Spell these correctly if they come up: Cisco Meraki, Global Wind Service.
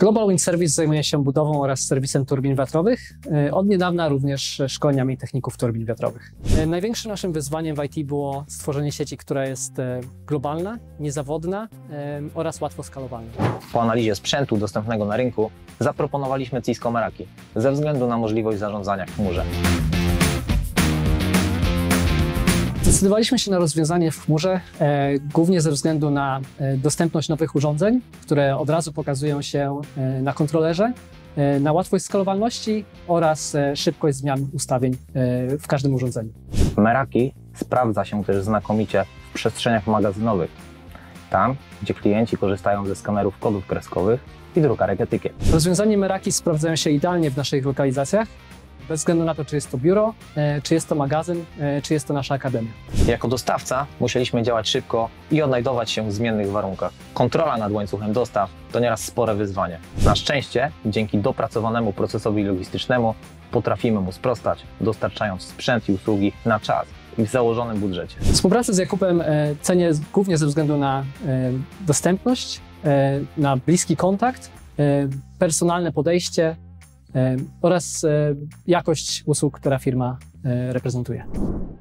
Global Wind Service zajmuje się budową oraz serwisem turbin wiatrowych. Od niedawna również szkoleniami techników turbin wiatrowych. Największym naszym wyzwaniem w IT było stworzenie sieci, która jest globalna, niezawodna oraz łatwo skalowalna. Po analizie sprzętu dostępnego na rynku zaproponowaliśmy Cisco Meraki ze względu na możliwość zarządzania w chmurze. Zdecydowaliśmy się na rozwiązanie w chmurze, głównie ze względu na dostępność nowych urządzeń, które od razu pokazują się na kontrolerze, na łatwość skalowalności oraz szybkość zmian ustawień w każdym urządzeniu. Meraki sprawdza się też znakomicie w przestrzeniach magazynowych, tam gdzie klienci korzystają ze skanerów kodów kreskowych i drukarek etykiet. Rozwiązanie Meraki sprawdzają się idealnie w naszych lokalizacjach, bez względu na to, czy jest to biuro, czy jest to magazyn, czy jest to nasza akademia. Jako dostawca musieliśmy działać szybko i odnajdować się w zmiennych warunkach. Kontrola nad łańcuchem dostaw to nieraz spore wyzwanie. Na szczęście, dzięki dopracowanemu procesowi logistycznemu potrafimy mu sprostać, dostarczając sprzęt i usługi na czas i w założonym budżecie. Współpracę z Jakubem cenię głównie ze względu na dostępność, na bliski kontakt, personalne podejście oraz jakość usług, które firma reprezentuje.